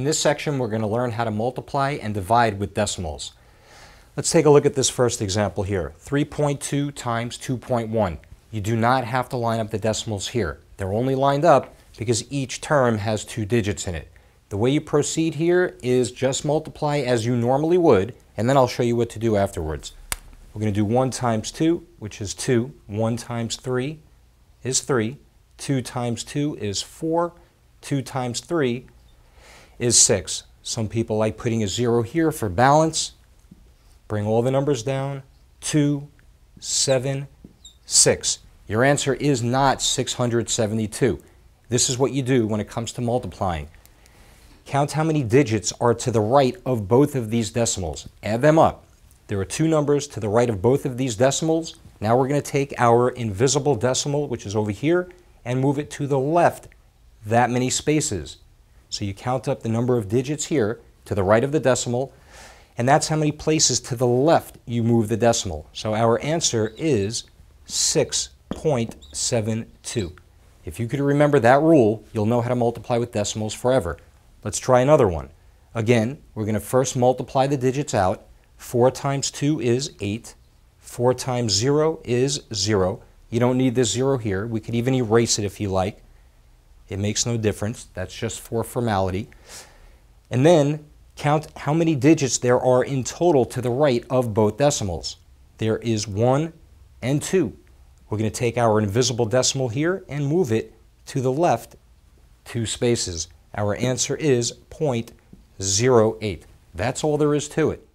In this section, we're going to learn how to multiply and divide with decimals. Let's take a look at this first example here. 3.2 times 2.1. You do not have to line up the decimals here. They're only lined up because each term has two digits in it. The way you proceed here is just multiply as you normally would, and then I'll show you what to do afterwards. We're going to do 1 times 2, which is 2. 1 times 3 is 3. 2 times 2 is 4. 2 times 3 is 6. Some people like putting a 0 here for balance. Bring all the numbers down. 2, 7, 6. Your answer is not 672. This is what you do when it comes to multiplying. Count how many digits are to the right of both of these decimals. Add them up. There are two numbers to the right of both of these decimals. Now we're going to take our invisible decimal, which is over here, and move it to the left that many spaces. So you count up the number of digits here to the right of the decimal, and that's how many places to the left you move the decimal. So our answer is 6.72. If you could remember that rule, you'll know how to multiply with decimals forever. Let's try another one. Again, we're going to first multiply the digits out. 4 times 2 is 8. 4 times 0 is 0. You don't need this 0 here. We could even erase it if you like. It makes no difference. That's just for formality. And then count how many digits there are in total to the right of both decimals. There is 1 and 2. We're going to take our invisible decimal here and move it to the left 2 spaces. Our answer is 0.08. That's all there is to it.